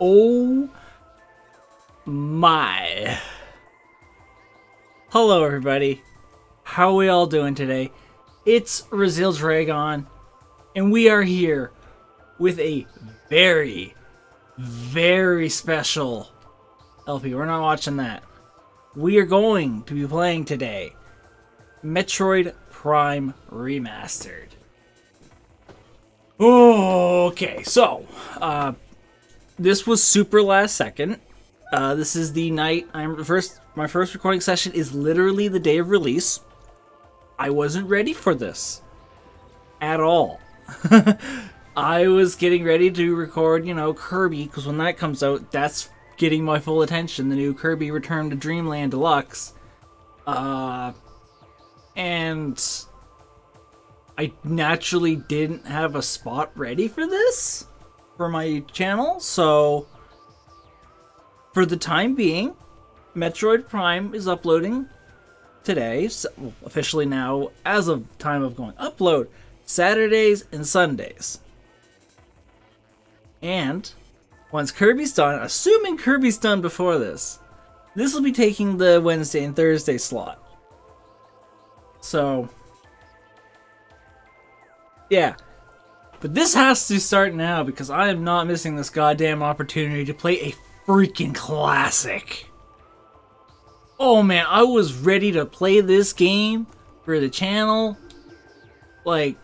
Oh my. Hello everybody. How are we all doing today? It's Razhe Dragon, and we are here with a very, very special LP. We're not watching that. We are going to be playing today Metroid Prime Remastered. Okay, so this was super last second. This is the night my first recording session is literally the day of release. I wasn't ready for this at all. I was getting ready to record, you know, Kirby, because when that comes out, that's getting my full attention, the new Kirby Return to Dreamland Deluxe. And I naturally didn't have a spot ready for this for my channel, so for the time being, Metroid Prime is uploading today, so officially now, as of time of going upload, Saturdays and Sundays. And once Kirby's done, assuming Kirby's done before this, this will be taking the Wednesday and Thursday slot. So yeah, but this has to start now because I am not missing this goddamn opportunity to play a freaking classic. Oh man, I was ready to play this game for the channel, like,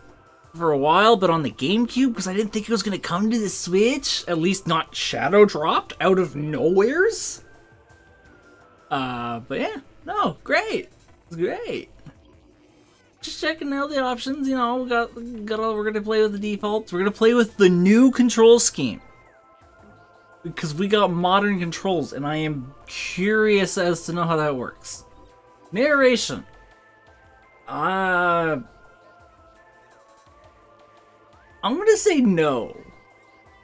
for a while, but on the GameCube, because I didn't think it was going to come to the Switch, at least not shadow dropped out of nowheres. But yeah, no, great. It's great. Just checking out the options, you know, we're going to play with the defaults. We're going to play with the new control scheme, because we got modern controls, and I am curious as to know how that works. Narration. I'm going to say no.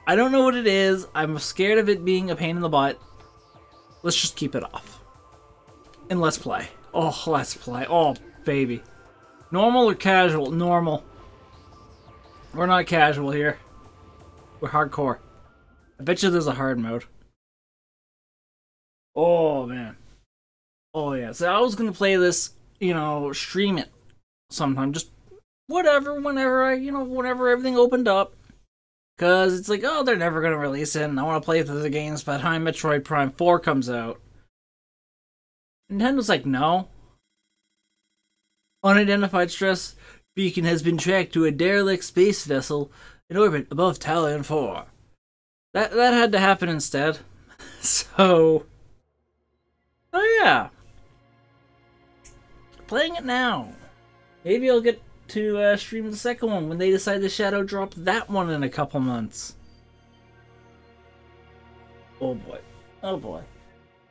I don't know what it is. I'm scared of it being a pain in the butt. Let's just keep it off. And let's play. Oh, let's play. Oh, baby. Normal or casual? Normal. We're not casual here. We're hardcore. I bet you there's a hard mode. Oh, man. Oh, yeah. So I was going to play this, you know, stream it sometime. Just whatever, whenever I, you know, whenever everything opened up. Because it's like, oh, they're never going to release it, and I want to play through the games by the time Metroid Prime 4 comes out. Nintendo's like, no. Unidentified stress beacon has been tracked to a derelict space vessel in orbit above Tallon IV. That had to happen instead. So, oh yeah. Playing it now. Maybe I'll get to stream the second one when they decide to shadow drop that one in a couple months. Oh boy, oh boy.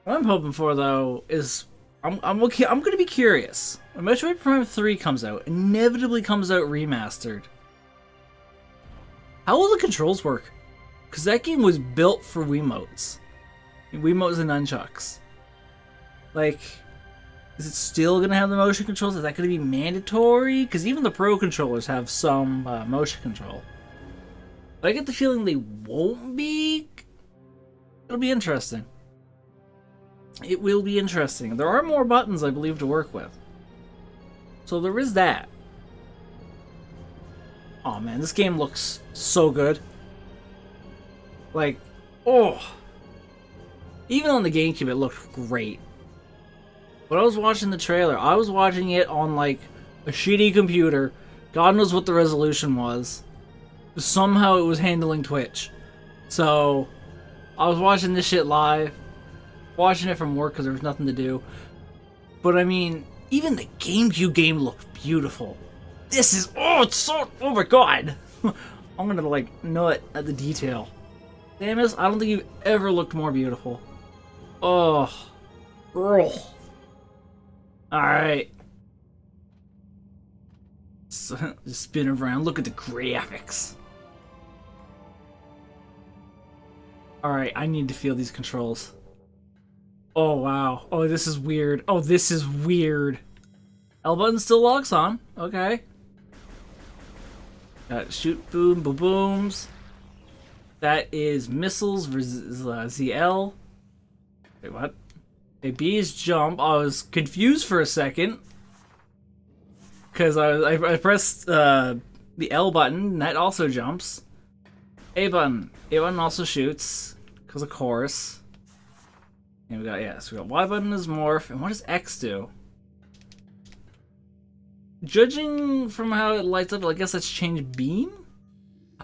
What I'm hoping for though is I'm gonna be curious. When Metroid Prime 3 comes out, inevitably comes out remastered, how will the controls work? Because that game was built for Wiimotes. Wiimotes and nunchucks. Like, is it still going to have the motion controls? Is that going to be mandatory? Because even the pro controllers have some motion control. But I get the feeling they won't be. It'll be interesting. It will be interesting. There are more buttons, I believe, to work with. So there is that. Oh man, this game looks so good. Like, oh, even on the GameCube it looked great. When I was watching the trailer, I was watching it on like a shitty computer. God knows what the resolution was. Somehow it was handling Twitch. So I was watching this shit live, watching it from work because there was nothing to do. But I mean, even the GameCube game looked beautiful. This is, oh, it's so, oh my god. I'm gonna like nut at the detail. Samus, I don't think you've ever looked more beautiful. Oh, girl. Alright. So, just spin around. Look at the graphics. Alright, I need to feel these controls. Oh, wow. Oh, this is weird. Oh, this is weird. L button still locks on. Okay. Got shoot, boom, boom, booms. That is missiles ZL. Wait, what? A B's jump. I was confused for a second because I pressed the L button, and that also jumps. A button. A button also shoots because of course. And we got so we got Y button is morph, and what does X do? Judging from how it lights up, I guess that's change beam?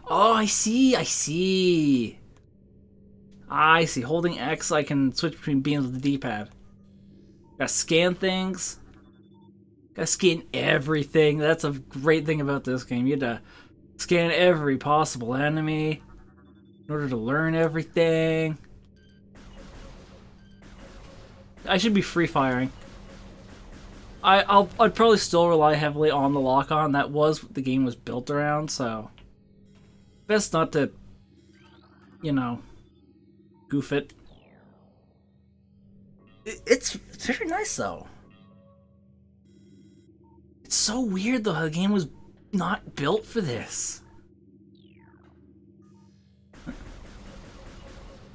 Oh, I see, I see. I see. Holding X, I can switch between beams with the D-pad. Gotta scan things. Gotta scan everything. That's a great thing about this game. You had to scan every possible enemy in order to learn everything. I should be free-firing. I'd probably still rely heavily on the lock-on. That was what the game was built around, so... Best not to, you know, goof it. It's very nice, though. It's so weird, though, how the game was not built for this.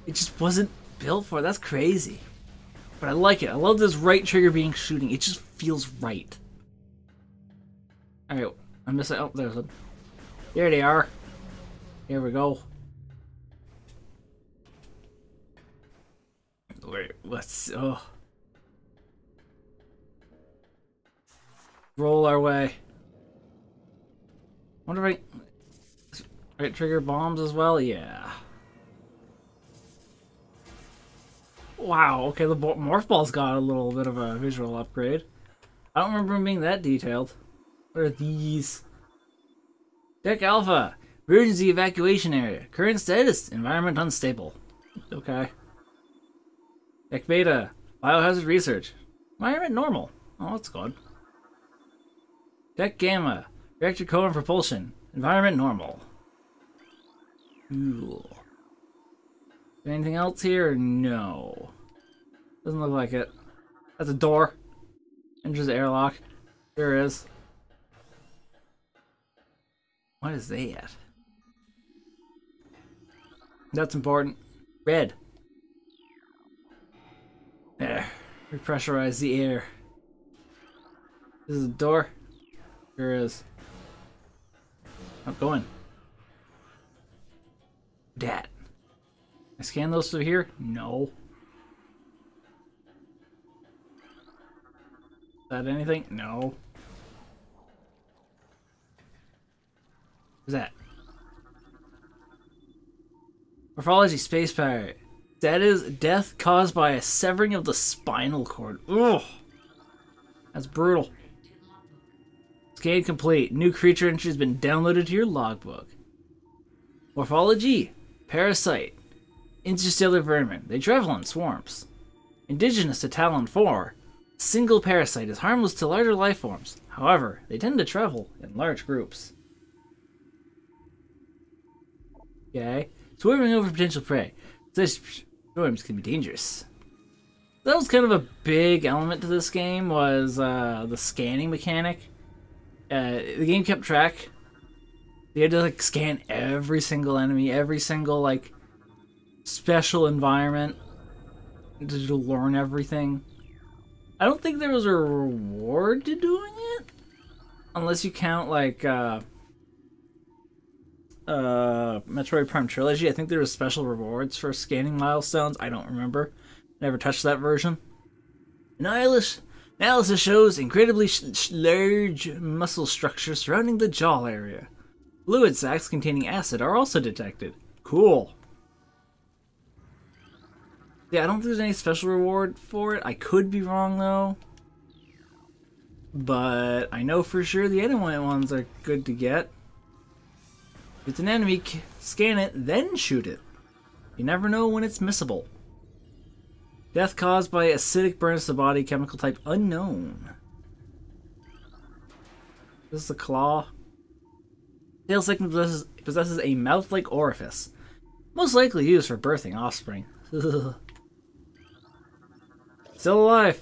It just wasn't built for it. That's crazy. But I like it. I love this right trigger being shooting. It just feels right. Alright, I'm missing. Oh, there's one. There they are. Here we go. Wait, let's. Oh. Roll our way. Wonder if I. Right trigger bombs as well? Yeah. Wow, okay, the morph ball's got a little bit of a visual upgrade. I don't remember them being that detailed. What are these? Deck Alpha, emergency evacuation area. Current status, environment unstable. Okay. Deck Beta, biohazard research. Environment normal. Oh, that's good. Deck Gamma, reactor core and propulsion. Environment normal. Cool. Anything else here? No. Doesn't look like it. That's a door. Enters the airlock. There it is. What is that? That's important. Red. There. Repressurize the air. This is a door. There it is. I'm going. That. I scan those through here? No. Is that anything? No. What's that? Morphology space pirate. That is death caused by a severing of the spinal cord. Ugh. That's brutal. Scan complete. New creature entry has been downloaded to your logbook. Morphology. Parasite. Interstellar vermin. They travel in swarms. Indigenous to Tallon IV, single parasite is harmless to larger life forms. However, they tend to travel in large groups. Okay. Swarming over potential prey. Such swarms can be dangerous. That was kind of a big element to this game, was the scanning mechanic. The game kept track. You had to like scan every single enemy, every single like special environment to learn everything. I don't think there was a reward to doing it, unless you count like Metroid Prime Trilogy. I think there was special rewards for scanning milestones. I don't remember. Never touched that version. Analysis shows incredibly large muscle structures surrounding the jaw area. Fluid sacs containing acid are also detected. Cool. Yeah, I don't think there's any special reward for it. I could be wrong, though. But I know for sure the enemy ones are good to get. If it's an enemy, scan it, then shoot it. You never know when it's missable. Death caused by acidic burns to the body, chemical type unknown. This is the claw. Tail segment possesses a mouth-like orifice. Most likely used for birthing offspring. Still alive.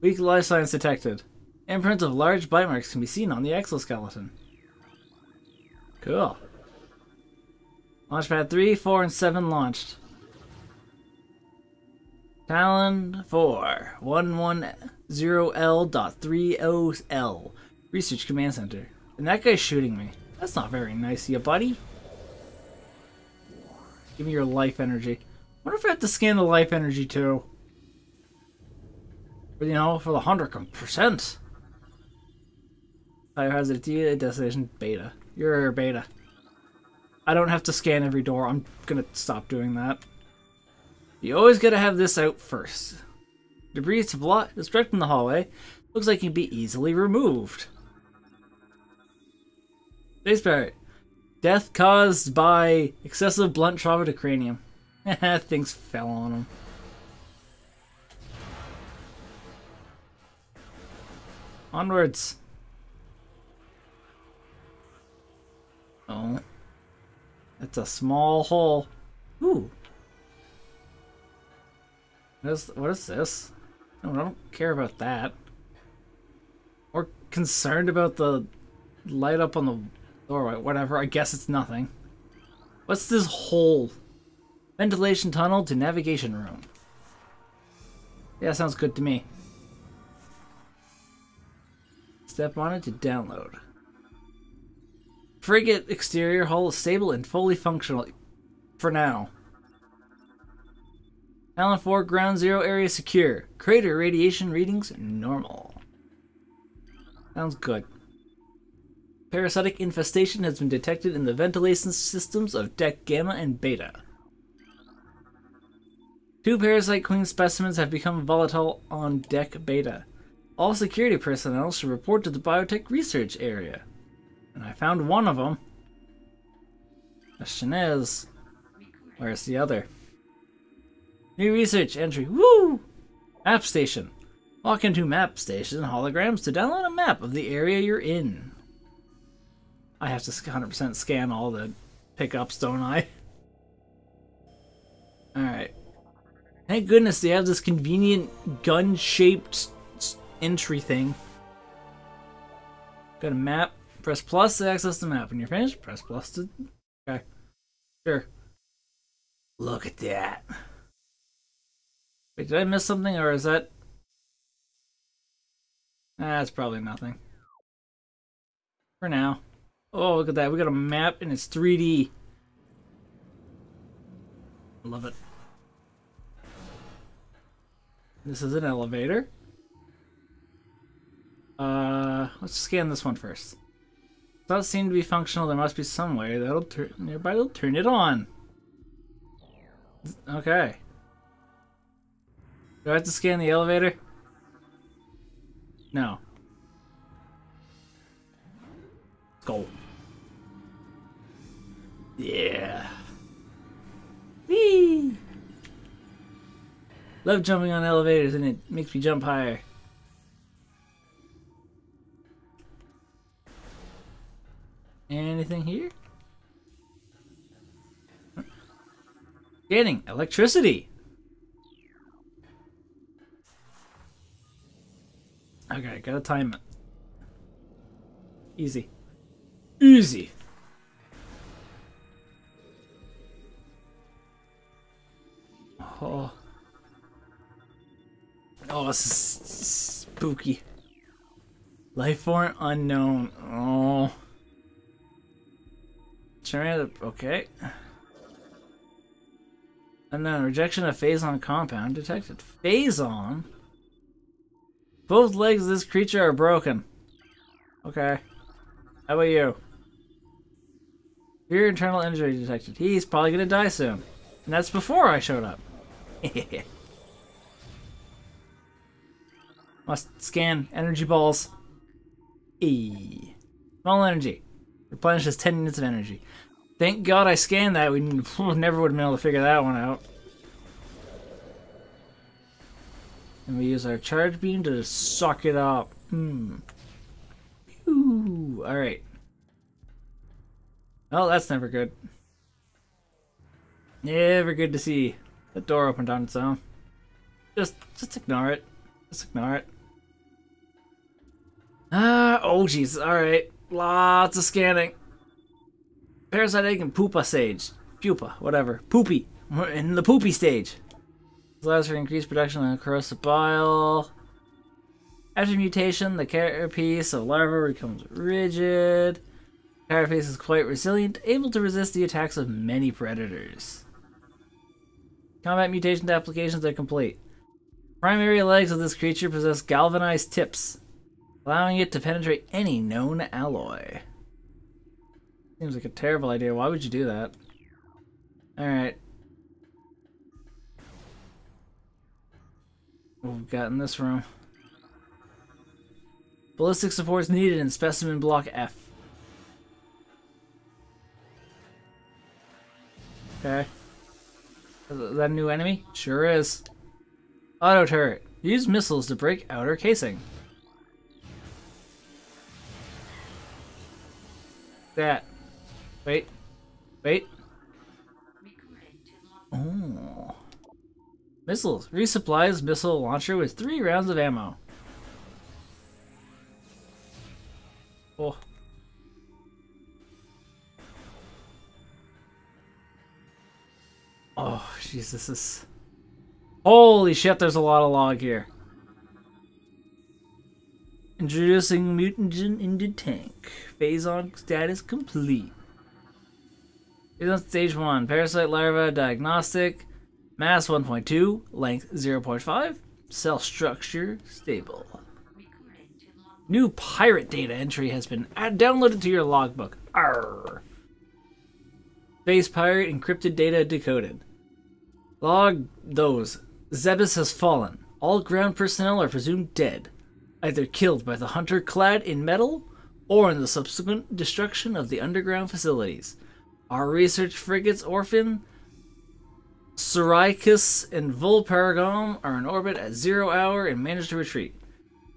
Weak life signs detected. Imprints of large bite marks can be seen on the exoskeleton. Cool. Launchpad 3, 4, and 7 launched. Tallon 4, 110L.30L, Research Command Center. And that guy's shooting me. That's not very nice of you, buddy. Give me your life energy. Wonder if I have to scan the life energy too. But, you know, for the 100%. Biohazard Data Destination Beta. You're Beta. I don't have to scan every door. I'm gonna stop doing that. You always gotta have this out first. Debris is obstructing the hallway. Looks like it can be easily removed. Space Parrot. Death caused by excessive blunt trauma to cranium. Things fell on him. Onwards. Oh. That's a small hole. Ooh. What is this? No, I don't care about that. Or concerned about the light up on the doorway. Whatever, I guess it's nothing. What's this hole? Ventilation tunnel to navigation room. Yeah, sounds good to me. Step on it to download. Frigate exterior hull is stable and fully functional for now. Tallon 4 ground zero area secure. Crater radiation readings normal. Sounds good. Parasitic infestation has been detected in the ventilation systems of Deck Gamma and Beta. 2 parasite queen specimens have become volatile on Deck Beta. All security personnel should report to the biotech research area. And I found one of them. Question is, where's the other? New research entry. Woo! Map station. Walk into map station holograms to download a map of the area you're in. I have to 100% scan all the pickups, don't I? Alright. Thank goodness they have this convenient gun-shaped entry thing. Got a map. Press plus to access the map. When you're finished, press plus to... Okay. Sure. Look at that. Wait, did I miss something or is that... Nah, it's probably nothing. For now. Oh, look at that. We got a map and it's 3D. I love it. This is an elevator. Let's scan this one first. Does seem to be functional. There must be some way that'll nearby. Will turn it on. Okay. Do I have to scan the elevator? No. Let's go. Yeah. Whee! Love jumping on elevators, and it makes me jump higher. Anything here? Scanning electricity. Okay, gotta time it. Easy. Easy. Oh. Oh, this is spooky. Life form unknown. Oh. Okay. And then rejection of Phazon compound detected. Phazon? Both legs of this creature are broken. Okay. How about you? Your internal injury detected. He's probably gonna die soon. And that's before I showed up. Must scan energy balls. E. Small energy. Replenishes 10 units of energy. Thank God I scanned that. We never would have been able to figure that one out. And we use our charge beam to just suck it up. Ooh, alright. Oh, that's never good. Never good to see. That door opened on its own. Just ignore it. Just ignore it. Ah, oh jeez, alright. Lots of scanning. Parasite egg and pupa sage. pupa, whatever. Poopy. We're in the poopy stage. This allows for increased production of corrosive bile. After mutation, the carapace of larva becomes rigid. The carapace is quite resilient, able to resist the attacks of many predators. Combat mutation applications are complete. Primary legs of this creature possess galvanized tips, allowing it to penetrate any known alloy. Seems like a terrible idea. Why would you do that? Alright. What we've got in this room. Ballistic supports needed in specimen block F. Okay. Is that a new enemy? Sure is. Auto turret. Use missiles to break outer casing. That. Wait. Wait. Oh. Missiles. Resupplies missile launcher with 3 rounds of ammo. Oh. Oh, jeez, this is... Holy shit, there's a lot of log here. Introducing mutagen into tank. Phazon status complete. Phazon stage 1. Parasite larva diagnostic. Mass 1.2. Length 0.5. Cell structure stable. New pirate data entry has been downloaded to your logbook. Arr. Space pirate encrypted data decoded. Log those. Zebes has fallen. All ground personnel are presumed dead, either killed by the hunter clad in metal or in the subsequent destruction of the underground facilities. Our research frigates Orpheon, Suraikis, and Volparagon are in orbit at 0 hour and managed to retreat.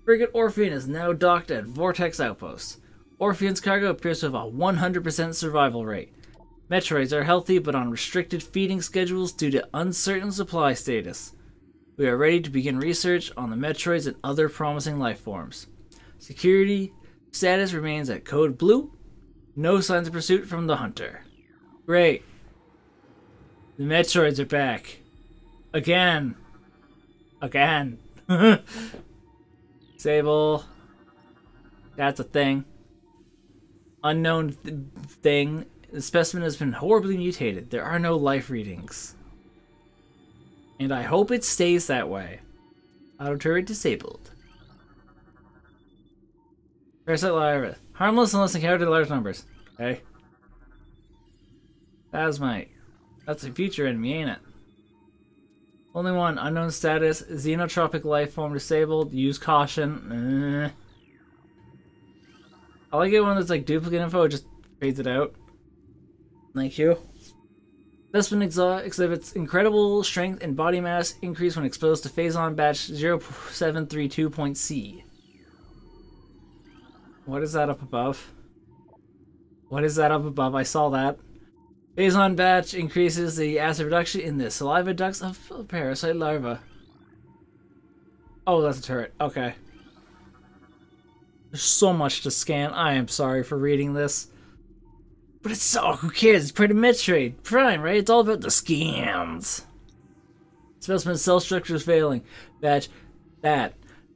Frigate Orpheon is now docked at Vortex Outpost. Orpheon's cargo appears to have a 100% survival rate. Metroids are healthy but on restricted feeding schedules due to uncertain supply status. We are ready to begin research on the Metroids and other promising life forms. Security status remains at code blue. No signs of pursuit from the hunter. Great. The Metroids are back. Again. Again. Sable. That's a thing. Unknown thing. The specimen has been horribly mutated. There are no life readings. And I hope it stays that way. Auto turret disabled. Parasite larva. Harmless unless encountered in large numbers. Okay. That's a future enemy, ain't it? Only one. Unknown status. Xenotropic life form disabled. Use caution. I like it when there's like duplicate info, it just fades it out. Thank you. Vespinex exhibits incredible strength and body mass increase when exposed to Phazon batch 0732.C. What is that up above? What is that up above? I saw that. Phazon batch increases the acid production in the saliva ducts of parasite larva. Oh, that's a turret. Okay. There's so much to scan. I am sorry for reading this. But it's all, who cares? It's part of Metroid Prime, right? It's all about the scams. Specimen cell structure is failing. Batch that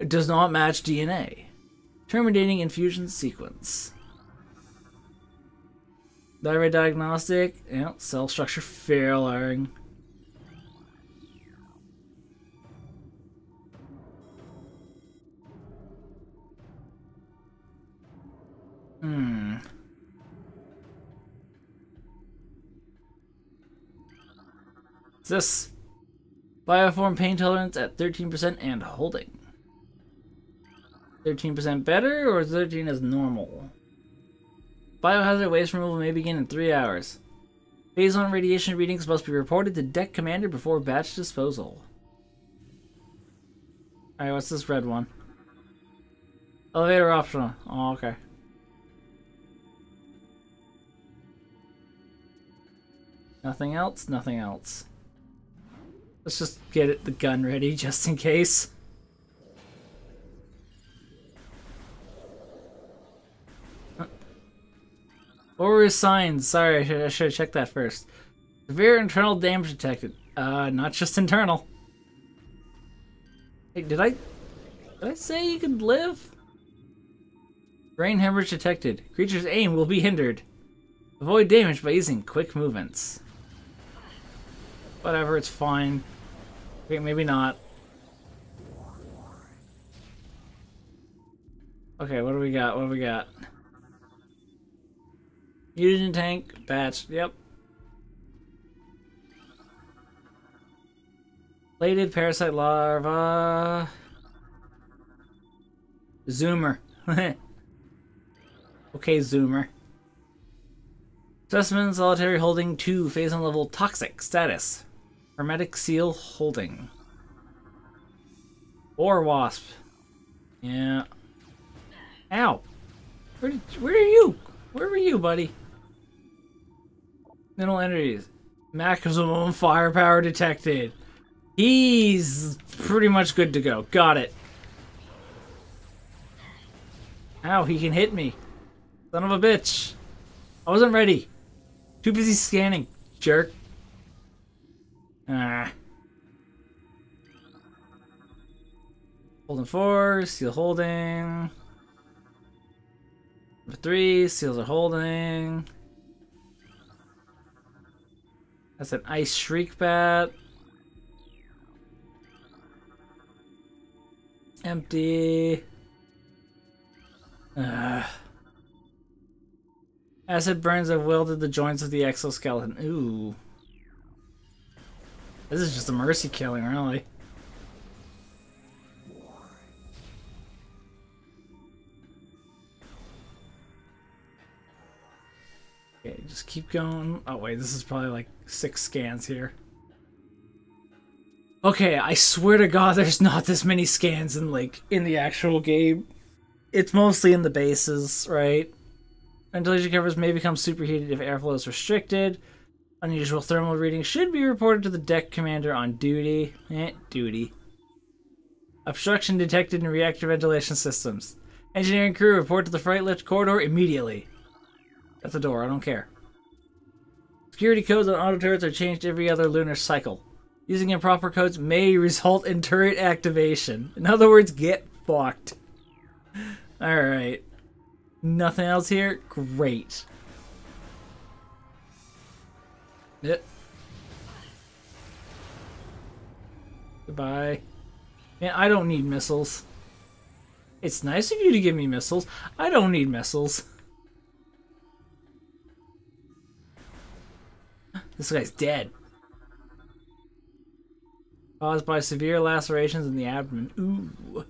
does not match DNA. Terminating infusion sequence. Thyroid diagnostic. Yeah, cell structure failing. This bioform pain tolerance at 13% and holding. 13% better or 13 is normal. Biohazard waste removal may begin in 3 hours. Phazon radiation readings must be reported to deck commander before batch disposal. Alright, what's this red one? Elevator optional. Oh, okay. Nothing else, nothing else. Let's just get the gun ready, just in case. What were his signs? Sorry, I should have checked that first. Severe internal damage detected. Not just internal. Hey, did I say you could live? Brain hemorrhage detected. Creature's aim will be hindered. Avoid damage by using quick movements. Whatever, it's fine. Okay, maybe not. Okay, what do we got? What do we got? Mutagen tank, batch, yep. Plated parasite larva. Zoomer. Okay, Zoomer. Specimen solitary holding 2, Phazon level toxic status. Hermetic seal holding. Or wasp. Yeah. Ow! Where are you? Where were you, buddy? Mineral energies. Maximum firepower detected. He's pretty much good to go. Got it. Ow, he can hit me. Son of a bitch. I wasn't ready. Too busy scanning, jerk. Ah. Holding 4, seal holding. Number 3, seals are holding. That's an ice shriek bat. Empty. Acid burns have welded the joints of the exoskeleton. Ooh. This is just a mercy killing, really. Okay, just keep going. Oh wait, this is probably like 6 scans here. Okay, I swear to God there's not this many scans in the actual game. It's mostly in the bases, right? Ventilation covers may become superheated if airflow is restricted. Unusual thermal readings should be reported to the deck commander on duty. Duty. Obstruction detected in reactor ventilation systems. Engineering crew report to the freight lift corridor immediately. At the door, I don't care. Security codes on auto turrets are changed every other lunar cycle. Using improper codes may result in turret activation. In other words, get fucked. Alright. Nothing else here? Great. Yep. Goodbye. Man, I don't need missiles. It's nice of you to give me missiles. I don't need missiles. This guy's dead. Caused by severe lacerations in the abdomen. Ooh.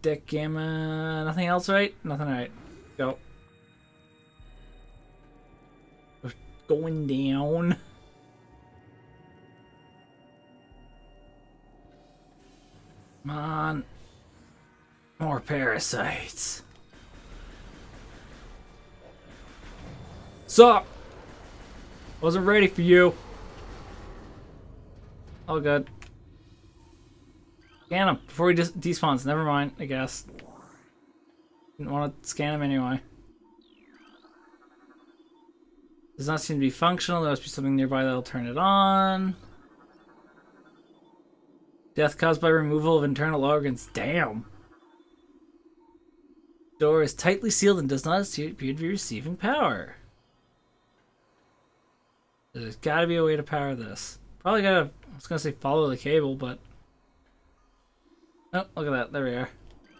Deck gamma. Nothing else, right? Nothing, right. Go. We're going down. Come on. More parasites. Sup? Wasn't ready for you. All good. Scan him before he despawns. Never mind, I guess. Didn't want to scan him anyway. Does not seem to be functional. There must be something nearby that'll turn it on. Death caused by removal of internal organs. Damn. Door is tightly sealed and does not appear to be receiving power. There's gotta be a way to power this. Probably gotta, I was gonna say follow the cable, but... Oh, look at that, there we are.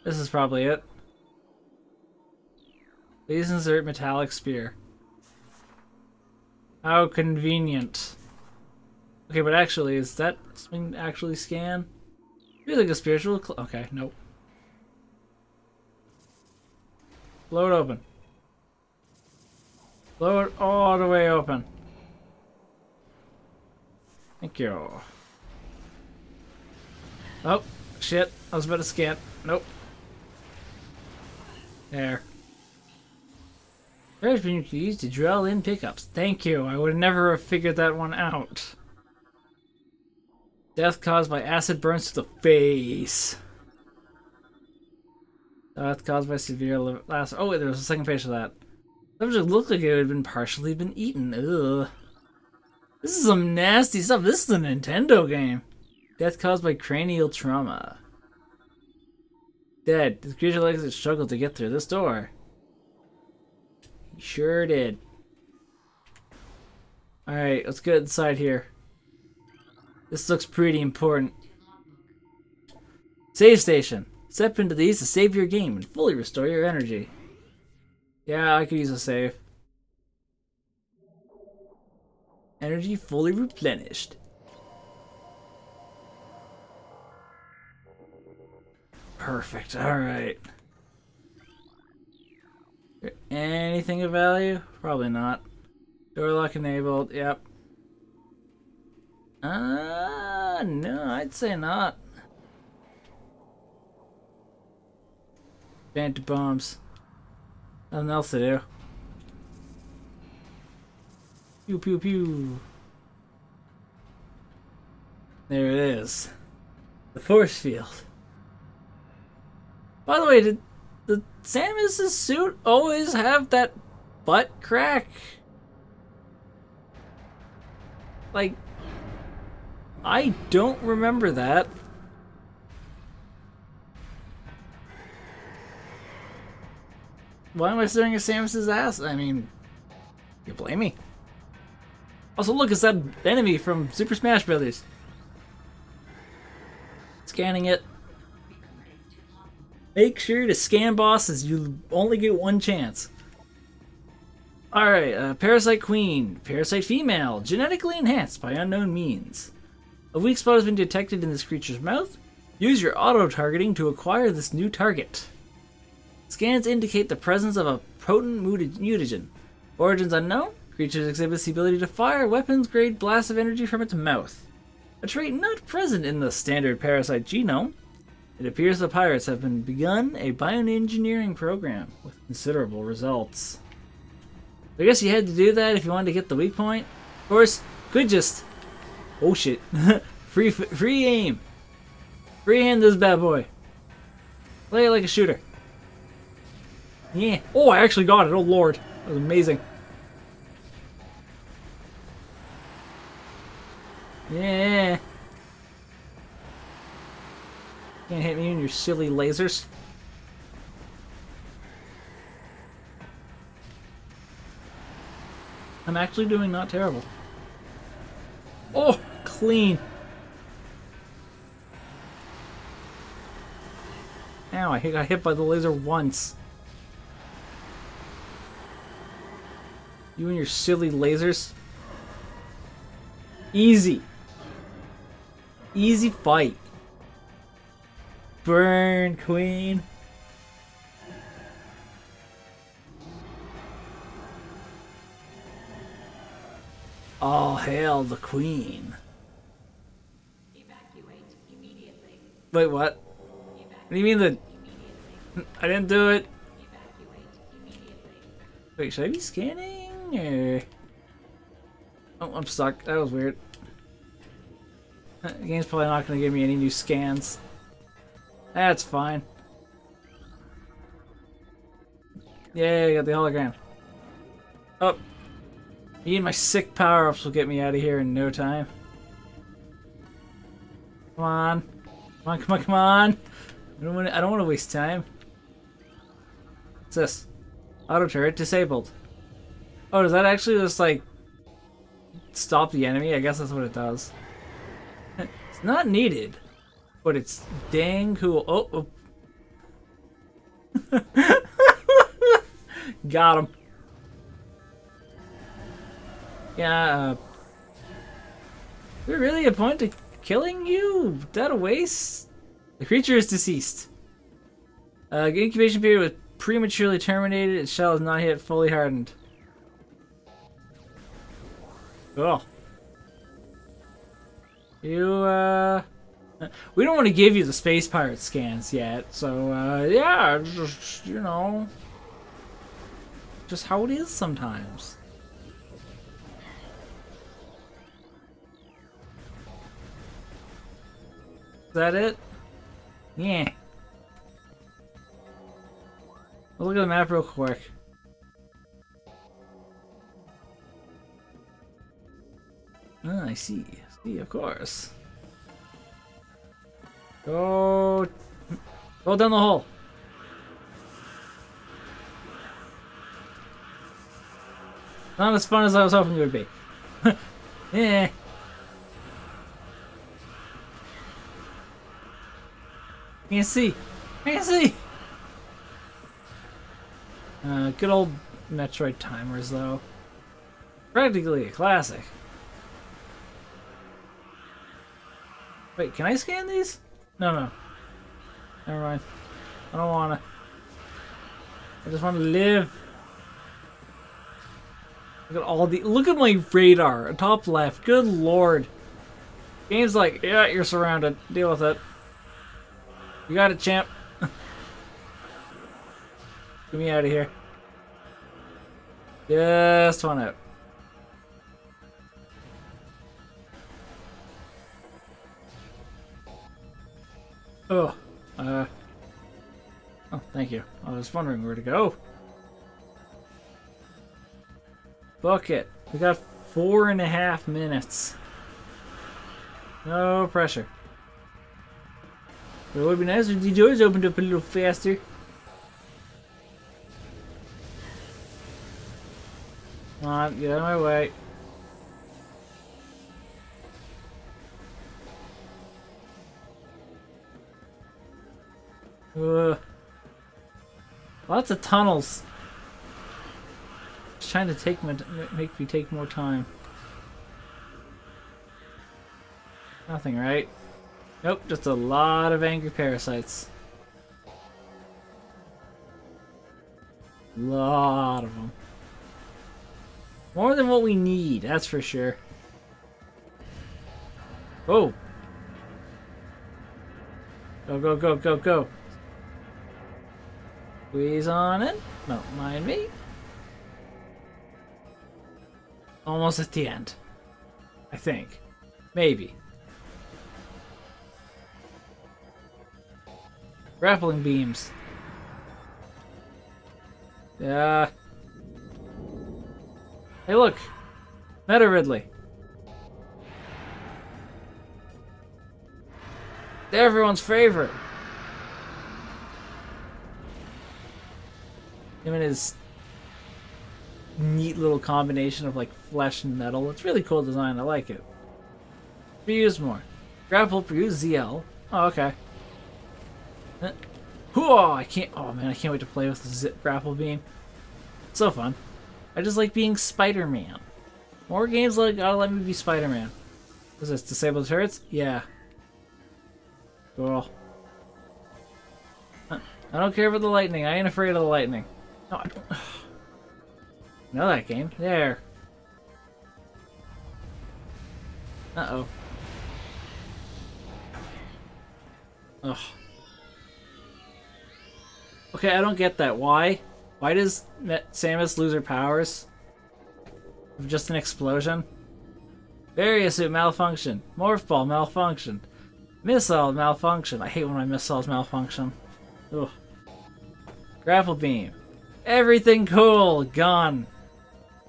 This is probably it. Please insert metallic spear. How convenient. Okay, but actually, is that something actually scan? Feels like a spiritual okay, nope. Blow it open. Blow it all the way open. Thank you. Oh, shit. I was about to scan. Nope. There. There's been used to drill in pickups. Thank you. I would never have figured that one out. Death caused by acid burns to the face. Death caused by severe last. Oh, wait, there was a second page of that. Subject looked like it had been partially been eaten. Ugh. This is some nasty stuff. This is a Nintendo game. Death caused by cranial trauma. Dead. This creature likes it struggled to get through this door. He sure did. Alright, let's get inside here. This looks pretty important. Save station. Step into these to save your game and fully restore your energy. Yeah, I could use a save. Energy fully replenished. Perfect, alright. Anything of value? Probably not. Door lock enabled, yep. No, I'd say not. Phantom bombs. Nothing else to do. Pew pew pew. There it is. The force field. By the way, did the Samus's suit always have that butt crack? Like, I don't remember that. Why am I staring at Samus's ass? I mean, you blame me. Also, look, it's that enemy from Super Smash Brothers. Scanning it. Make sure to scan bosses. You only get one chance. Alright, Parasite Queen. Parasite female. Genetically enhanced by unknown means. A weak spot has been detected in this creature's mouth. Use your auto-targeting to acquire this new target. Scans indicate the presence of a potent mutagen. Origins unknown. Creatures exhibit the ability to fire weapons-grade blasts of energy from its mouth. A trait not present in the standard parasite genome. It appears the pirates have begun a bioengineering program with considerable results. I guess you had to do that if you wanted to get the weak point. Of course, could just... Oh shit. free aim. Freehand this bad boy. Play it like a shooter. Yeah. Oh, I actually got it. Oh lord. That was amazing. Yeah. Can't hit me in your silly lasers. I'm actually doing not terrible. Oh, clean. Ow, I got hit by the laser once. You and your silly lasers. Easy. Easy fight. Burn, queen. All hail the queen. Evacuate immediately. Wait, what? Evacuate. What do you mean that? I didn't do it. Wait, should I be scanning? Or... Oh, I'm stuck. That was weird. The game's probably not going to give me any new scans. That's fine. Yeah, I got the hologram. Oh. Me and my sick power-ups will get me out of here in no time. Come on. Come on, come on, come on! I don't want to waste time. What's this? Auto turret disabled. Oh, does that actually just, like, stop the enemy? I guess that's what it does. It's not needed, but it's dang cool. Oh! Oh. Got him. Yeah, is there really a point to killing you? Is that a waste? The creature is deceased. The incubation period was prematurely terminated. Its shell is not yet fully hardened. Cool. You, we don't want to give you the space pirate scans yet, so, yeah, just, you know, just how it is sometimes. Is that it? Yeah. I'll look at the map real quick. Ah, I see. See, of course. Go... Go down the hole. Not as fun as I was hoping it would be. Yeah. Can't see. Can't see. Good old Metroid timers, though. Practically a classic. Wait, can I scan these? No, no. Never mind. I don't wanna. I just wanna live. Look at all the. Look at my radar, top left. Good lord. Game's like, yeah, you're surrounded. Deal with it. You got it, champ. Get me out of here. Just one out. Oh, oh, thank you. I was wondering where to go. Fuck it. We got 4.5 minutes. No pressure. It would be nice if the doors opened up a little faster. Come on, get out of my way. Lots of tunnels. It's trying to take my, make me take more time. Nothing, right? Nope, just a lot of angry parasites. A lot of them. More than what we need, that's for sure. Oh! Go, go, go, go, go! Squeeze on in. Don't mind me. Almost at the end. I think. Maybe. Grappling beams. Yeah. Hey look! Meta Ridley. They're everyone's favorite. Him and his neat little combination of like flesh and metal. It's really cool design, I like it. Reuse more. Grapple, reuse ZL. Oh, okay. Oh, I can't, oh man, I can't wait to play with the zip grapple beam. It's so fun. I just like being Spider-Man. More games like gotta let me be Spider-Man. What is this? Disable turrets? Yeah. Cool. I don't care about the lightning. I ain't afraid of the lightning. No, I don't. Know that game. There. Uh-oh. Ugh. Okay, I don't get that. Why? Why does Samus lose her powers? Just an explosion? Various suit malfunction. Morph ball malfunction. Missile malfunction. I hate when my missiles malfunction. Ugh. Grapple beam. Everything cool. Gone.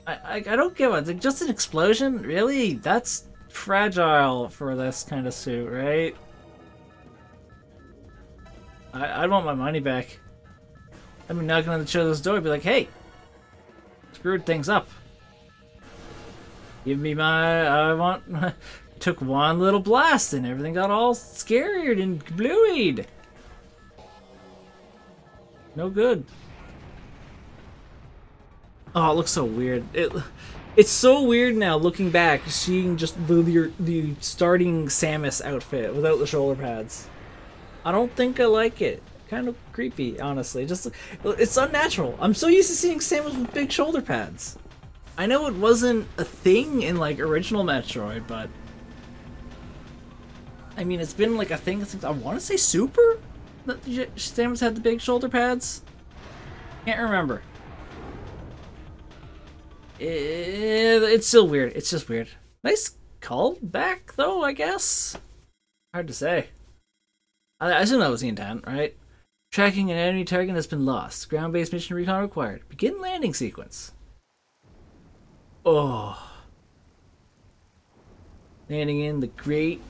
I don't get it. Just an explosion? Really? That's fragile for this kind of suit, right? I want my money back. I'd be knocking on the children's door and be like, hey! Screwed things up. Give me my... I want... Took one little blast and everything got all scared and blueyed. No good. Oh, it looks so weird. It's so weird now, looking back, seeing just the starting Samus outfit without the shoulder pads. I don't think I like it. Kind of creepy, honestly. Just it's unnatural. I'm so used to seeing Samus with big shoulder pads. I know it wasn't a thing in like original Metroid, but I mean it's been like a thing since I want to say Super. Samus had the big shoulder pads. Can't remember. It's still weird. It's just weird. Nice callback though, I guess. Hard to say. I assume that was the intent, right? Tracking an enemy target has been lost. Ground-based mission recon required. Begin landing sequence. Oh. landing in the great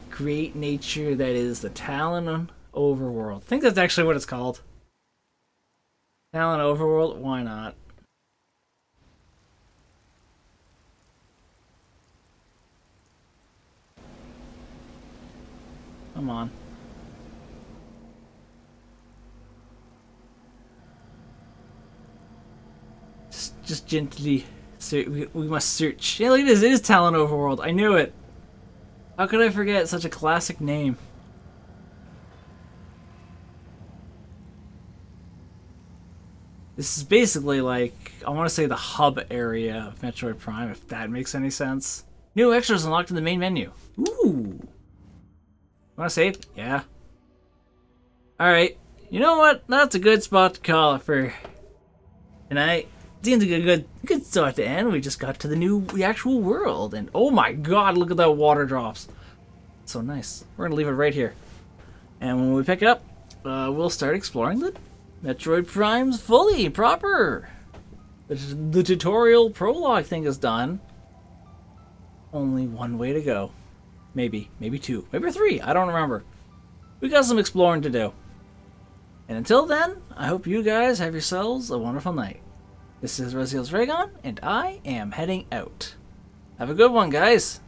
nature that is the Tallon Overworld. I think that's actually what it's called. Tallon Overworld, why not? Come on. Just gently search. We must search. Yeah, look at this. It is Tallon Overworld. I knew it. How could I forget such a classic name? This is basically like, I want to say, the hub area of Metroid Prime, if that makes any sense. New extras unlocked in the main menu. Ooh. Want to save? Yeah. Alright. You know what? That's a good spot to call it for tonight. Seems like a good start to end. We just got to the actual world, and oh my god, look at that water drops. So nice. We're gonna leave it right here, and when we pick it up, we'll start exploring the Metroid Primes fully proper. The tutorial prologue thing is done. Only one way to go, maybe two, maybe three. I don't remember. We got some exploring to do, and until then, I hope you guys have yourselves a wonderful night. This is Razhe Dragon, and I am heading out. Have a good one, guys!